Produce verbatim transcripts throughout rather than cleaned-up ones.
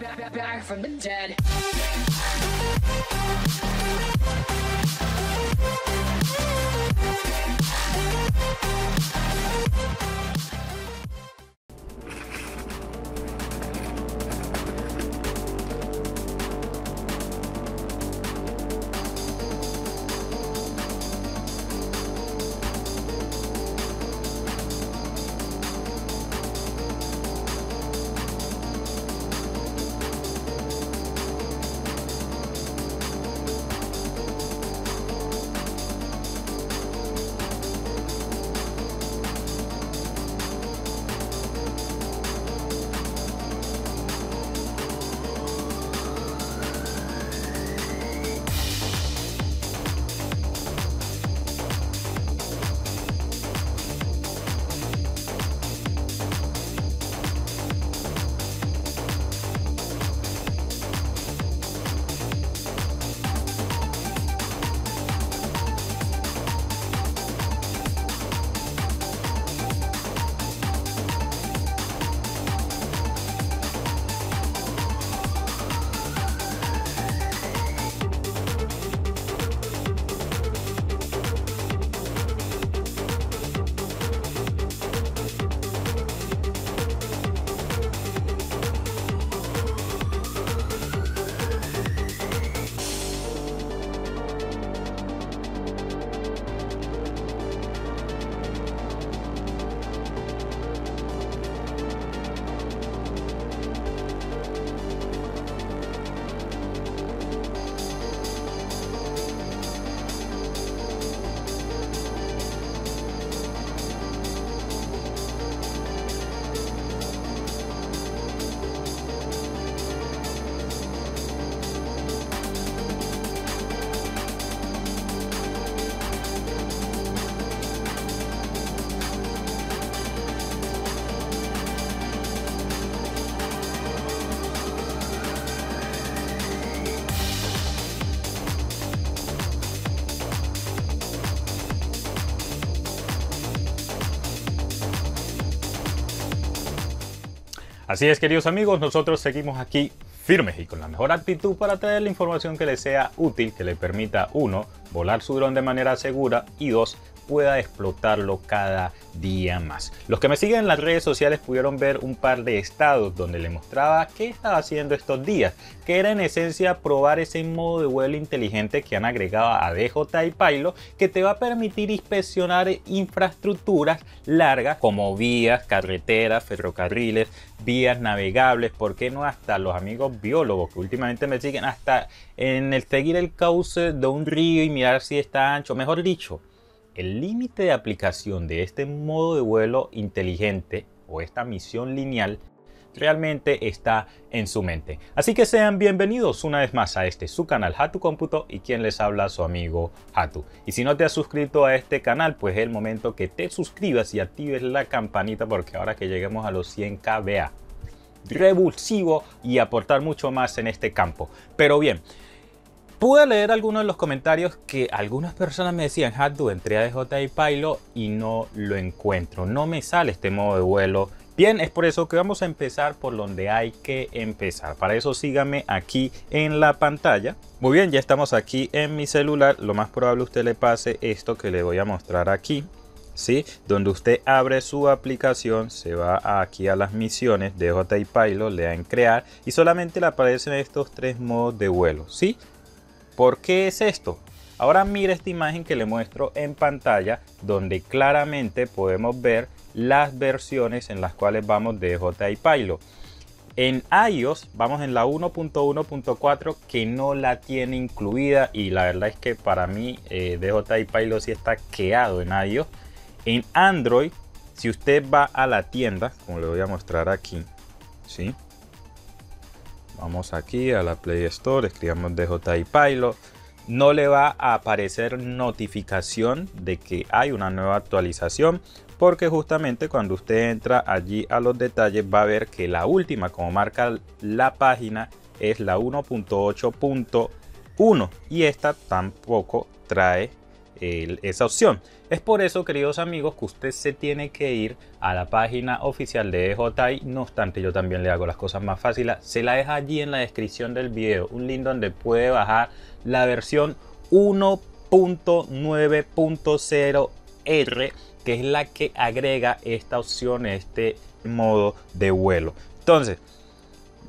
Back, back from the dead. Así es, queridos amigos, nosotros seguimos aquí firmes y con la mejor actitud para traer la información que les sea útil, que le permita, uno, volar su dron de manera segura y dos, pueda explotarlo cada día más. Los que me siguen en las redes sociales pudieron ver un par de estados donde le mostraba qué estaba haciendo estos días, que era en esencia probar ese modo de vuelo inteligente que han agregado a D J I Pilot, que te va a permitir inspeccionar infraestructuras largas como vías, carreteras, ferrocarriles, vías navegables, por qué no hasta los amigos biólogos que últimamente me siguen, hasta en el seguir el cauce de un río y mirar si está ancho, mejor dicho. El límite de aplicación de este modo de vuelo inteligente o esta misión lineal realmente está en su mente. Así que sean bienvenidos una vez más a este su canal Hatu Cómputo y quien les habla su amigo Hatu. Y si no te has suscrito a este canal, pues es el momento que te suscribas y actives la campanita, porque ahora que lleguemos a los cien K vea revulsivo y aportar mucho más en este campo. Pero bien, pude leer algunos de los comentarios que algunas personas me decían: Hatu, entré a D J I Pilot y no lo encuentro, no me sale este modo de vuelo. Bien, es por eso que vamos a empezar por donde hay que empezar. Para eso síganme aquí en la pantalla. Muy bien, ya estamos aquí en mi celular. Lo más probable usted le pase esto que le voy a mostrar aquí, ¿sí? Donde usted abre su aplicación, se va aquí a las misiones de D J I Pilot, le dan crear y solamente le aparecen estos tres modos de vuelo, ¿sí? ¿Por qué es esto? Ahora mira esta imagen que le muestro en pantalla, donde claramente podemos ver las versiones en las cuales vamos de D J I Pilot. En iOS vamos en la uno punto uno punto cuatro, que no la tiene incluida, y la verdad es que para mí eh, D J I Pilot sí está quedado en iOS. En Android, si usted va a la tienda, como le voy a mostrar aquí, ¿sí? Vamos aquí a la Play Store, escribamos D J I Pilot. No le va a aparecer notificación de que hay una nueva actualización, porque justamente cuando usted entra allí a los detalles va a ver que la última, como marca la página, es la uno punto ocho punto uno y esta tampoco trae eh, esa opción. Es por eso, queridos amigos, que usted se tiene que ir a la página oficial de D J I. No obstante, yo también le hago las cosas más fáciles. Se la deja allí en la descripción del video, un link donde puede bajar la versión uno punto nueve punto cero R, que es la que agrega esta opción, este modo de vuelo. Entonces,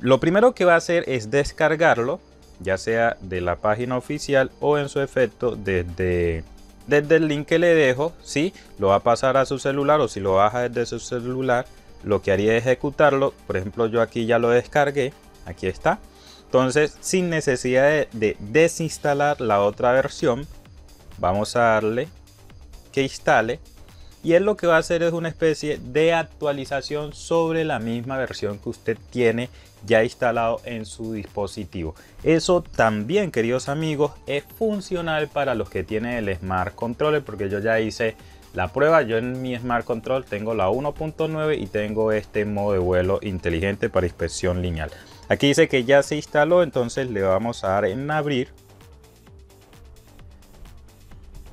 lo primero que va a hacer es descargarlo, ya sea de la página oficial o en su efecto desde, desde el link que le dejo. Si lo va a pasar a su celular o si lo baja desde su celular, lo que haría es ejecutarlo. Por ejemplo, yo aquí ya lo descargué, aquí está. Entonces, sin necesidad de, de desinstalar la otra versión, vamos a darle que instale. Y él lo que va a hacer es una especie de actualización sobre la misma versión que usted tiene ya instalado en su dispositivo. Eso también, queridos amigos, es funcional para los que tienen el Smart Controller, porque yo ya hice la prueba. Yo en mi Smart Control tengo la uno punto nueve y tengo este modo de vuelo inteligente para inspección lineal. Aquí dice que ya se instaló, entonces le vamos a dar en abrir.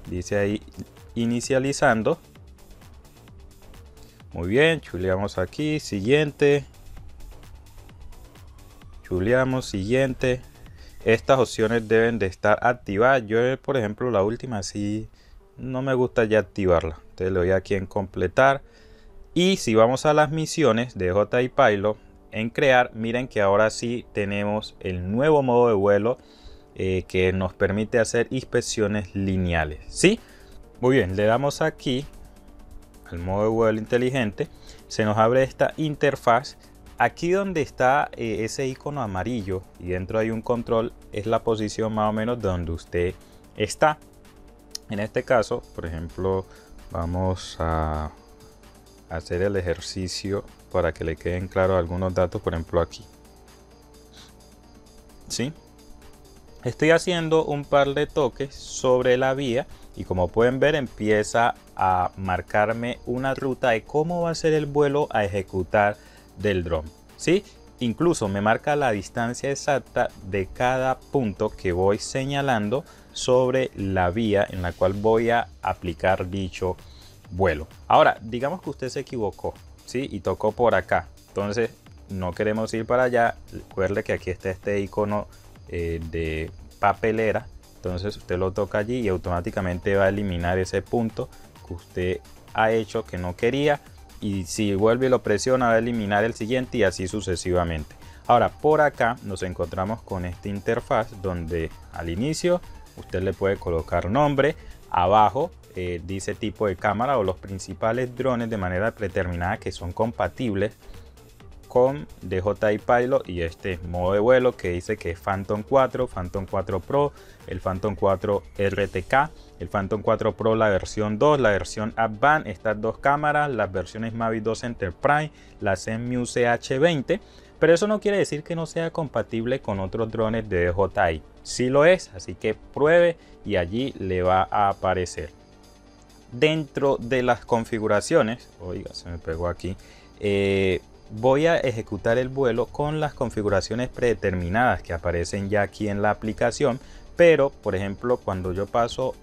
Dice ahí inicializando. Muy bien, chuleamos aquí, siguiente, chuleamos, siguiente. Estas opciones deben de estar activadas. Yo, por ejemplo, la última sí no me gusta ya activarla. Entonces le doy aquí en completar. Y si vamos a las misiones de D J I Pilot, en crear, miren que ahora sí tenemos el nuevo modo de vuelo eh, que nos permite hacer inspecciones lineales. ¿Sí? Muy bien, le damos aquí el modo de vuelo inteligente, se nos abre esta interfaz. Aquí donde está eh, ese icono amarillo y dentro hay un control, es la posición más o menos donde usted está. En este caso, por ejemplo, vamos a hacer el ejercicio para que le queden claros algunos datos. Por ejemplo, aquí ¿sí? Estoy haciendo un par de toques sobre la vía y como pueden ver empieza a marcarme una ruta de cómo va a ser el vuelo a ejecutar del dron. ¿Sí? Incluso me marca la distancia exacta de cada punto que voy señalando sobre la vía en la cual voy a aplicar dicho vuelo. Ahora, digamos que usted se equivocó, ¿sí? Y tocó por acá. Entonces, no queremos ir para allá. Recuerde que aquí está este icono eh, de papelera. Entonces usted lo toca allí y automáticamente va a eliminar ese punto que usted ha hecho que no quería, y si vuelve y lo presiona va a eliminar el siguiente y así sucesivamente. Ahora por acá nos encontramos con esta interfaz donde al inicio usted le puede colocar nombre, abajo eh, dice tipo de cámara o los principales drones de manera predeterminada que son compatibles con D J I Pilot y este modo de vuelo que dice que es Phantom cuatro, Phantom cuatro Pro, el Phantom cuatro R T K, el Phantom cuatro Pro la versión dos, la versión Advanced, estas dos cámaras, las versiones Mavic dos Enterprise, la Zenmuse H veinte, pero eso no quiere decir que no sea compatible con otros drones de D J I. Sí lo es, así que pruebe y allí le va a aparecer. Dentro de las configuraciones, oiga, se me pegó aquí, eh, voy a ejecutar el vuelo con las configuraciones predeterminadas que aparecen ya aquí en la aplicación. Pero, por ejemplo, cuando yo paso,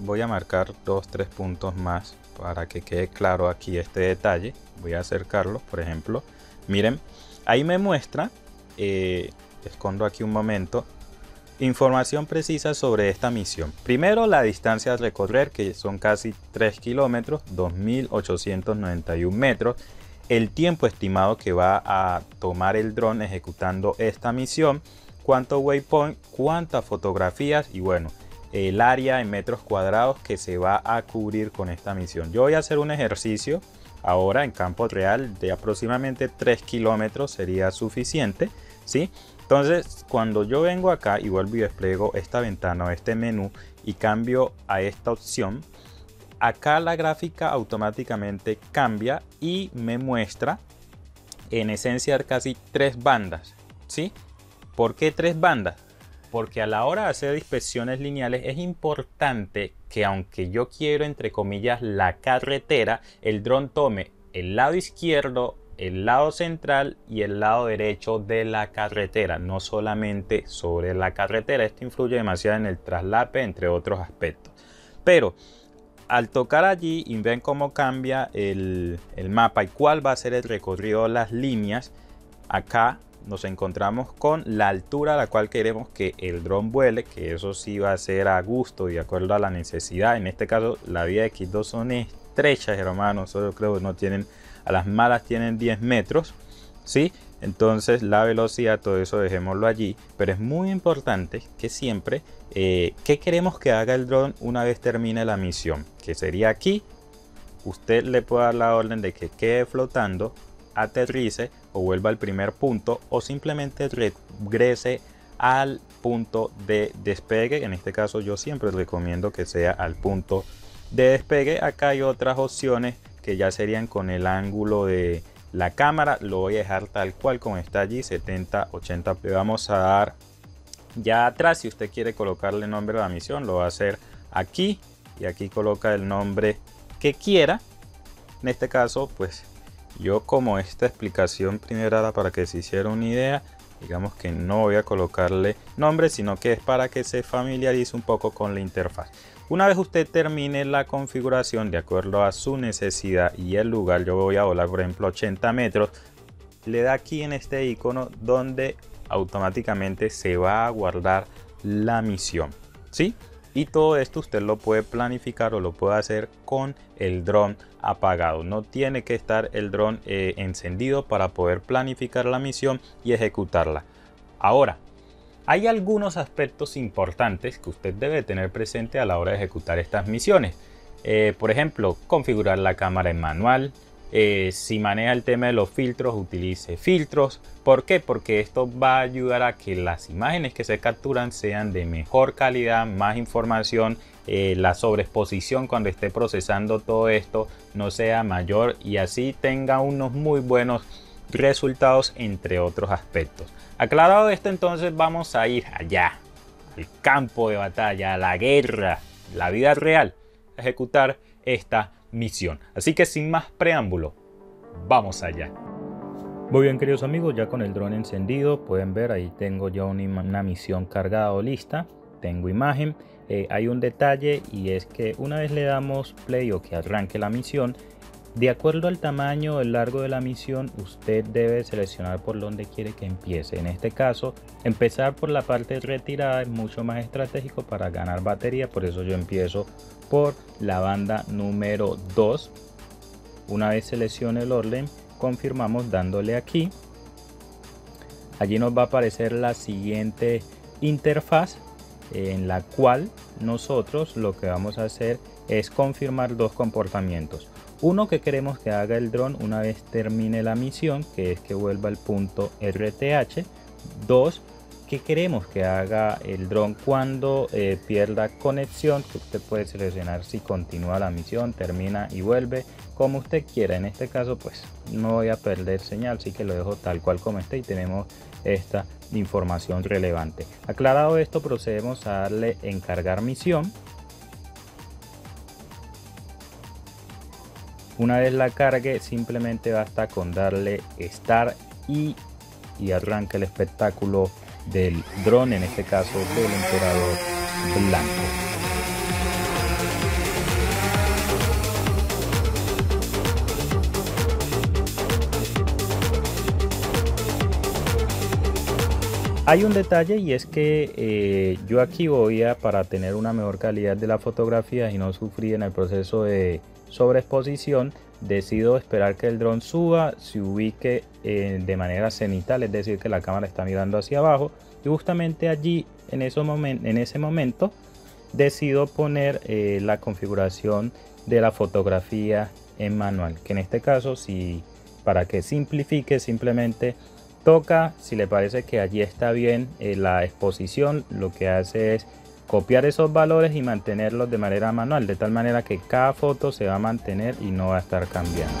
voy a marcar dos, tres puntos más para que quede claro aquí este detalle. Voy a acercarlo, por ejemplo. Miren, ahí me muestra, eh, escondo aquí un momento, información precisa sobre esta misión. Primero, la distancia a recorrer, que son casi tres kilómetros, dos mil ochocientos noventa y un metros. El tiempo estimado que va a tomar el dron ejecutando esta misión, cuántos waypoint, cuántas fotografías y bueno, el área en metros cuadrados que se va a cubrir con esta misión. Yo voy a hacer un ejercicio ahora en campo real de aproximadamente tres kilómetros, sería suficiente, ¿sí? Entonces, cuando yo vengo acá y vuelvo y despliego esta ventana o este menú y cambio a esta opción, acá la gráfica automáticamente cambia y me muestra en esencia casi tres bandas. ¿Sí? ¿Por qué tres bandas? Porque a la hora de hacer inspecciones lineales es importante que aunque yo quiero entre comillas la carretera, el dron tome el lado izquierdo, el lado central y el lado derecho de la carretera, no solamente sobre la carretera. Esto influye demasiado en el traslape, entre otros aspectos. pero al tocar allí y ven cómo cambia el, el mapa y cuál va a ser el recorrido de las líneas, acá nos encontramos con la altura a la cual queremos que el dron vuele, que eso sí va a ser a gusto y de acuerdo a la necesidad. En este caso la vía de X dos son estrechas, hermanos, yo creo que no tienen, a las malas tienen diez metros, ¿sí? Entonces la velocidad, todo eso dejémoslo allí, pero es muy importante que siempre, eh, ¿qué queremos que haga el dron una vez termine la misión? Que sería aquí, usted le puede dar la orden de que quede flotando, aterrice o vuelva al primer punto o simplemente regrese al punto de despegue. En este caso yo siempre recomiendo que sea al punto de despegue. Acá hay otras opciones que ya serían con el ángulo de la cámara. Lo voy a dejar tal cual como está allí, setenta, ochenta. Le vamos a dar ya atrás. Si usted quiere colocarle nombre a la misión, lo va a hacer aquí y aquí coloca el nombre que quiera. En este caso pues yo, como esta explicación primera era para que se hiciera una idea, digamos que no voy a colocarle nombre, sino que es para que se familiarice un poco con la interfaz. Una vez usted termine la configuración de acuerdo a su necesidad y el lugar, yo voy a volar por ejemplo ochenta metros, le da aquí en este icono donde automáticamente se va a guardar la misión, ¿sí? Y todo esto usted lo puede planificar o lo puede hacer con el dron apagado. No tiene que estar el dron eh, encendido para poder planificar la misión y ejecutarla. Ahora, hay algunos aspectos importantes que usted debe tener presente a la hora de ejecutar estas misiones. Eh, por ejemplo, configurar la cámara en manual. Eh, si maneja el tema de los filtros, utilice filtros. ¿Por qué? Porque esto va a ayudar a que las imágenes que se capturan sean de mejor calidad, más información, eh, la sobreexposición cuando esté procesando todo esto no sea mayor y así tenga unos muy buenos resultados, entre otros aspectos. Aclarado esto, entonces vamos a ir allá, al campo de batalla, a la guerra, la vida real, a ejecutar esta misión. Así que sin más preámbulo, vamos allá. Muy bien, queridos amigos, ya con el dron encendido pueden ver ahí tengo ya una, una misión cargada o lista, tengo imagen. Eh, hay un detalle y es que una vez le damos play o que arranque la misión, de acuerdo al tamaño o el largo de la misión, usted debe seleccionar por donde quiere que empiece. En este caso, empezar por la parte retirada es mucho más estratégico para ganar batería, por eso yo empiezo por la banda número dos. Una vez seleccione el orden, confirmamos dándole aquí. Allí nos va a aparecer la siguiente interfaz en la cual nosotros lo que vamos a hacer es confirmar dos comportamientos. Uno que queremos que haga el dron una vez termine la misión, que es que vuelva al punto R T H. Dos, que queremos que haga el dron cuando eh, pierda conexión, que usted puede seleccionar si continúa la misión, termina y vuelve, como usted quiera. En este caso pues no voy a perder señal, así que lo dejo tal cual como está y tenemos esta información relevante. Aclarado esto, procedemos a darle en cargar misión. Una vez la cargue, simplemente basta con darle Start y, y arranca el espectáculo del dron, en este caso del emperador blanco. Hay un detalle y es que eh, yo aquí voy a, para tener una mejor calidad de la fotografía y no sufrir en el proceso de sobreexposición, decido esperar que el dron suba, se ubique eh, de manera cenital, es decir que la cámara está mirando hacia abajo, y justamente allí en, esos momen- en ese momento decido poner eh, la configuración de la fotografía en manual, que en este caso, si para que simplifique, simplemente toca, si le parece que allí está bien eh, la exposición, lo que hace es copiar esos valores y mantenerlos de manera manual, de tal manera que cada foto se va a mantener y no va a estar cambiando.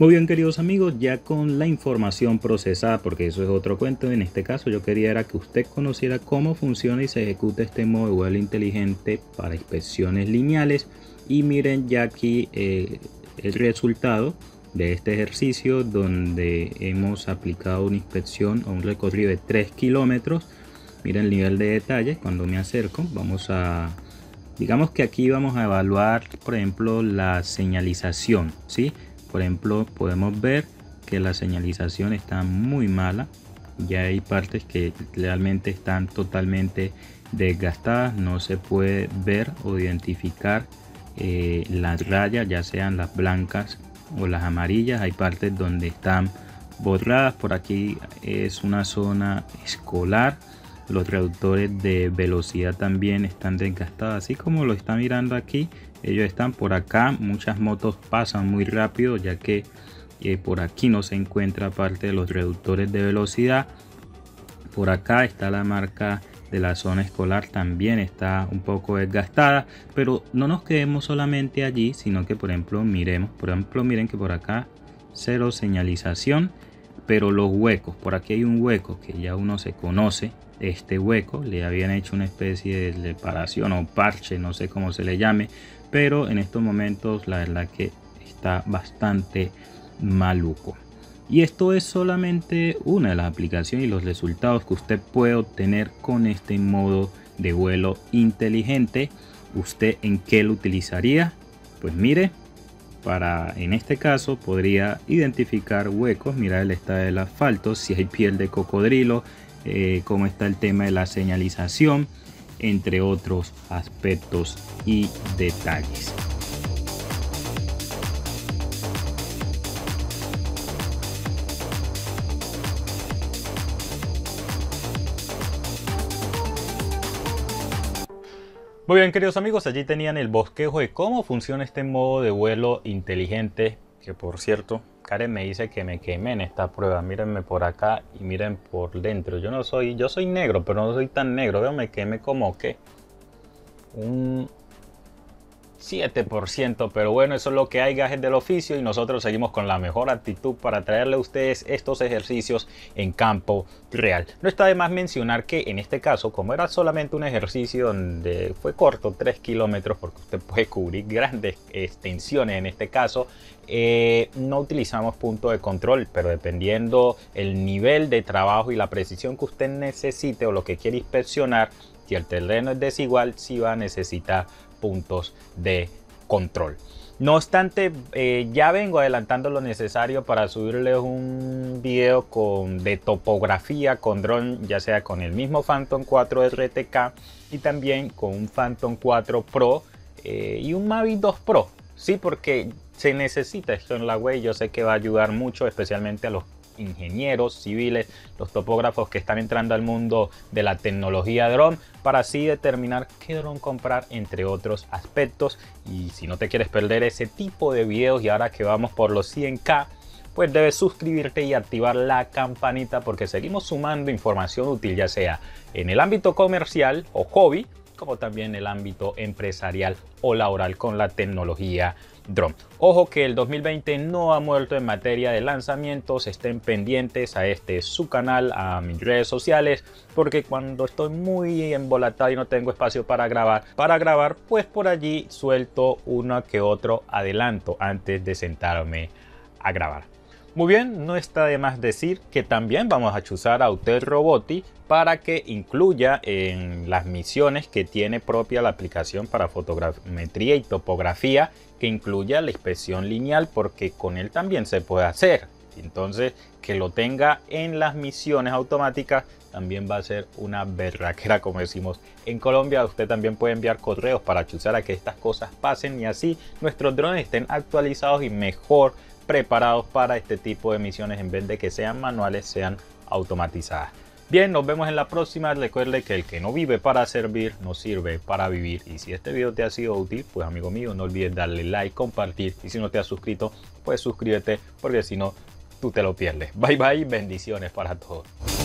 Muy bien, queridos amigos, ya con la información procesada, porque eso es otro cuento, en este caso yo quería era que usted conociera cómo funciona y se ejecuta este modo de vuelo inteligente para inspecciones lineales. Y miren ya aquí eh, el resultado de este ejercicio, donde hemos aplicado una inspección a un recorrido de tres kilómetros. Miren el nivel de detalle. Cuando me acerco, vamos a, digamos que aquí vamos a evaluar, por ejemplo, la señalización, ¿sí? Por ejemplo, podemos ver que la señalización está muy mala. Ya hay partes que realmente están totalmente desgastadas. No se puede ver o identificar eh, las rayas, ya sean las blancas o las amarillas. Hay partes donde están borradas. Por aquí es una zona escolar. Los reductores de velocidad también están desgastados, así como lo está mirando aquí. Ellos están por acá. Muchas motos pasan muy rápido, ya que eh, por aquí no se encuentra parte de los reductores de velocidad. Por acá está la marca de la zona escolar, también está un poco desgastada. Pero no nos quedemos solamente allí, sino que por ejemplo miremos, por ejemplo miren que por acá cero señalización, pero los huecos, por aquí hay un hueco que ya uno se conoce. Este hueco le habían hecho una especie de reparación o parche, no sé cómo se le llame, pero en estos momentos la verdad que está bastante maluco. Y esto es solamente una de las aplicaciones y los resultados que usted puede obtener con este modo de vuelo inteligente. ¿Usted en qué lo utilizaría? Pues mire, para, en este caso podría identificar huecos, mirar el estado del asfalto, si hay piel de cocodrilo, Eh, cómo está el tema de la señalización, entre otros aspectos y detalles. Muy bien, queridos amigos, allí tenían el bosquejo de cómo funciona este modo de vuelo inteligente, que por cierto, Karen me dice que me quemé en esta prueba. Mírenme por acá y miren por dentro. Yo no soy, yo soy negro, pero no soy tan negro. Veo, me quemé como que un siete por ciento. Pero bueno, eso es lo que hay, gajes del oficio. Y nosotros seguimos con la mejor actitud para traerle a ustedes estos ejercicios en campo real. No está de más mencionar que en este caso, como era solamente un ejercicio donde fue corto, tres kilómetros, porque usted puede cubrir grandes extensiones en este caso, Eh, no utilizamos punto de control, pero dependiendo el nivel de trabajo y la precisión que usted necesite o lo que quiere inspeccionar, si el terreno es desigual, sí va a necesitar puntos de control. No obstante, eh, ya vengo adelantando lo necesario para subirles un video con, de topografía con dron, ya sea con el mismo Phantom cuatro R T K y también con un Phantom cuatro Pro eh, y un Mavic dos Pro. Sí, porque se necesita esto en la web y yo sé que va a ayudar mucho, especialmente a los ingenieros civiles, los topógrafos que están entrando al mundo de la tecnología dron, para así determinar qué dron comprar, entre otros aspectos. Y si no te quieres perder ese tipo de videos, y ahora que vamos por los cien K, pues debes suscribirte y activar la campanita, porque seguimos sumando información útil, ya sea en el ámbito comercial o hobby, como también el ámbito empresarial o laboral con la tecnología dron. Ojo que el dos mil veinte no ha muerto en materia de lanzamientos. Estén pendientes a este su canal, a mis redes sociales, porque cuando estoy muy embolatado y no tengo espacio para grabar, para grabar, pues por allí suelto uno que otro adelanto antes de sentarme a grabar. Muy bien, no está de más decir que también vamos a chuzar a Autel Robotics para que incluya en las misiones que tiene propia la aplicación para fotogrametría y topografía, que incluya la inspección lineal, porque con él también se puede hacer. Entonces, que lo tenga en las misiones automáticas también va a ser una berraquera, como decimos en Colombia. Usted también puede enviar correos para chuzar a que estas cosas pasen, y así nuestros drones estén actualizados y mejor preparados para este tipo de misiones, en vez de que sean manuales, sean automatizadas. Bien, nos vemos en la próxima. Recuerde que el que no vive para servir, no sirve para vivir. Y si este video te ha sido útil, pues amigo mío, no olvides darle like, compartir. Y si no te has suscrito, pues suscríbete, porque si no, tú te lo pierdes. Bye bye, bendiciones para todos.